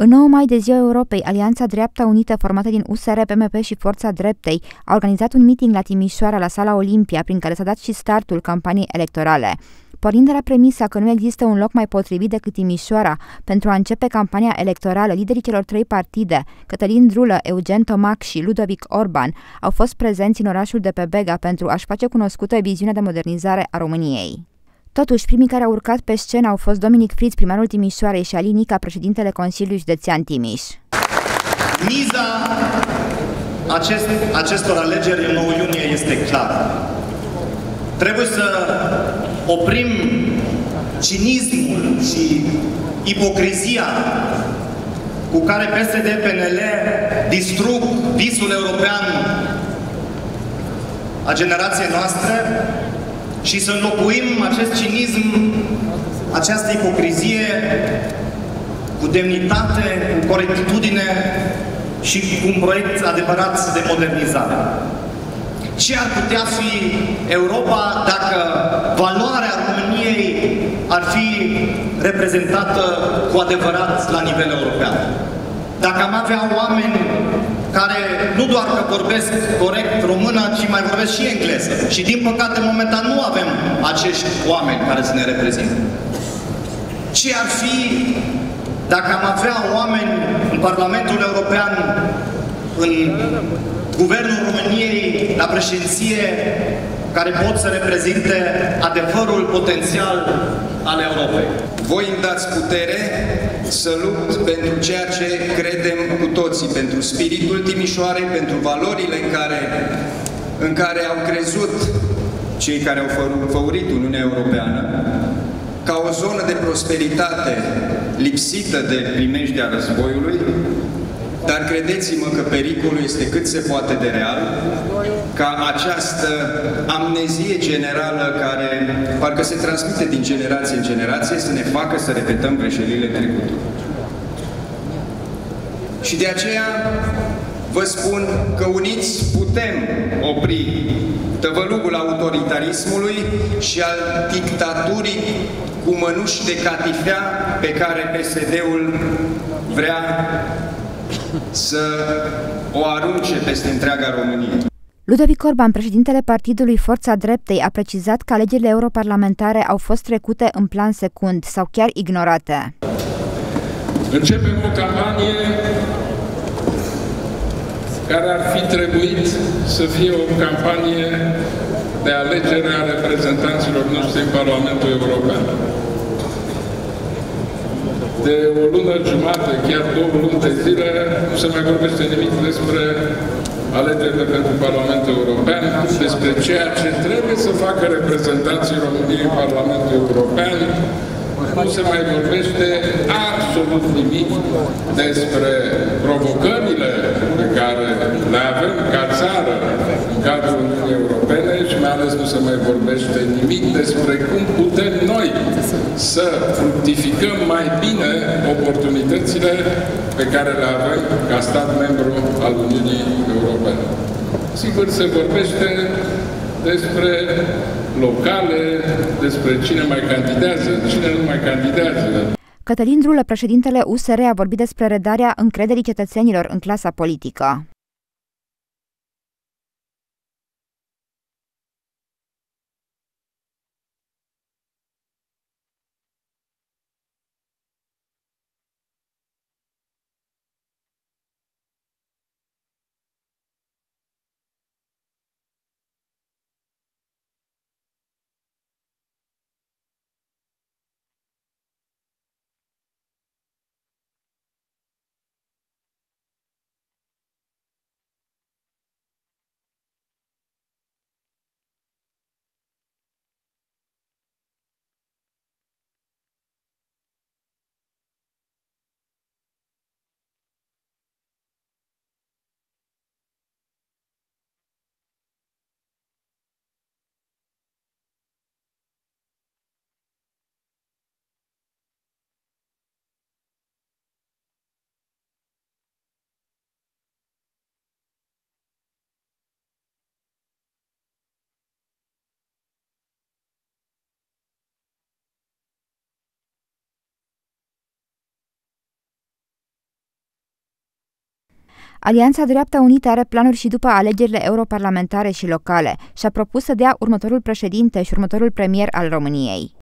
În 9 mai de Ziua Europei, Alianța Dreapta Unită, formată din USR, PMP și Forța Dreptei, a organizat un meeting la Timișoara, la Sala Olimpia, prin care s-a dat și startul campaniei electorale. Pornind de la premisa că nu există un loc mai potrivit decât Timișoara pentru a începe campania electorală, liderii celor 3 partide, Cătălin Drulă, Eugen Tomac și Ludovic Orban, au fost prezenți în orașul de pe Bega pentru a-și face cunoscută viziunea de modernizare a României. Totuși, primii care au urcat pe scenă au fost Dominic Fritz, primarul Timișoarei, și Alin Nica, președintele Consiliului Județean Timiș. Miza acestor alegeri în 9 iunie este clară. Trebuie să oprim cinismul și ipocrizia cu care PSD-PNL distrug visul european a generației noastre și să înlocuim acest cinism, această ipocrizie cu demnitate, cu corectitudine și cu un proiect adevărat de modernizare. Ce ar putea fi Europa dacă valoarea României ar fi reprezentată cu adevărat la nivel european? Dacă am avea oameni care nu doar că vorbesc corect română, ci mai vorbesc și engleză. Și din păcate, momentan nu avem acești oameni care să ne reprezintă. Ce ar fi dacă am avea oameni în Parlamentul European, în Guvernul României, la președinție, care pot să reprezinte adevărul potențial al Europei? Voi îmi dați putere să lupt pentru ceea ce credem cu toții, pentru spiritul Timișoarei, pentru valorile în care au crezut cei care au făurit Uniunea Europeană, ca o zonă de prosperitate lipsită de primejdea războiului. Dar credeți-mă că pericolul este cât se poate de real, ca această amnezie generală care parcă se transmite din generație în generație să ne facă să repetăm greșelile trecutului. Și de aceea vă spun că uniți putem opri tăvălugul autoritarismului și al dictaturii cu mănuși de catifea pe care PSD-ul vrea să o arunce peste întreaga Românie. Ludovic Orban, președintele partidului Forța Dreptei, a precizat că alegerile europarlamentare au fost trecute în plan secund sau chiar ignorate. Începem o campanie care ar fi trebuit să fie o campanie de alegere a reprezentanților noștri în Parlamentul European. De o lună jumătate, chiar 2 luni de zile, nu se mai vorbește nimic despre alegerile pentru Parlamentul European, despre ceea ce trebuie să facă reprezentanții României în Parlamentul European. Nu se mai vorbește absolut nimic despre provocările pe care le avem ca țară în cadrul Uniunii Europene și mai ales nu se mai vorbește nimic despre cum putem noi să fructificăm mai bine oportunitățile pe care le avem ca stat membru al Uniunii Europene. Sigur, se vorbește despre locale, despre cine mai candidează, cine nu mai candidează. Cătălin Drulă, președintele USR, a vorbit despre redarea încrederii cetățenilor în clasa politică. Alianța Dreapta Unită are planuri și după alegerile europarlamentare și locale și a propus să dea următorul președinte și următorul premier al României.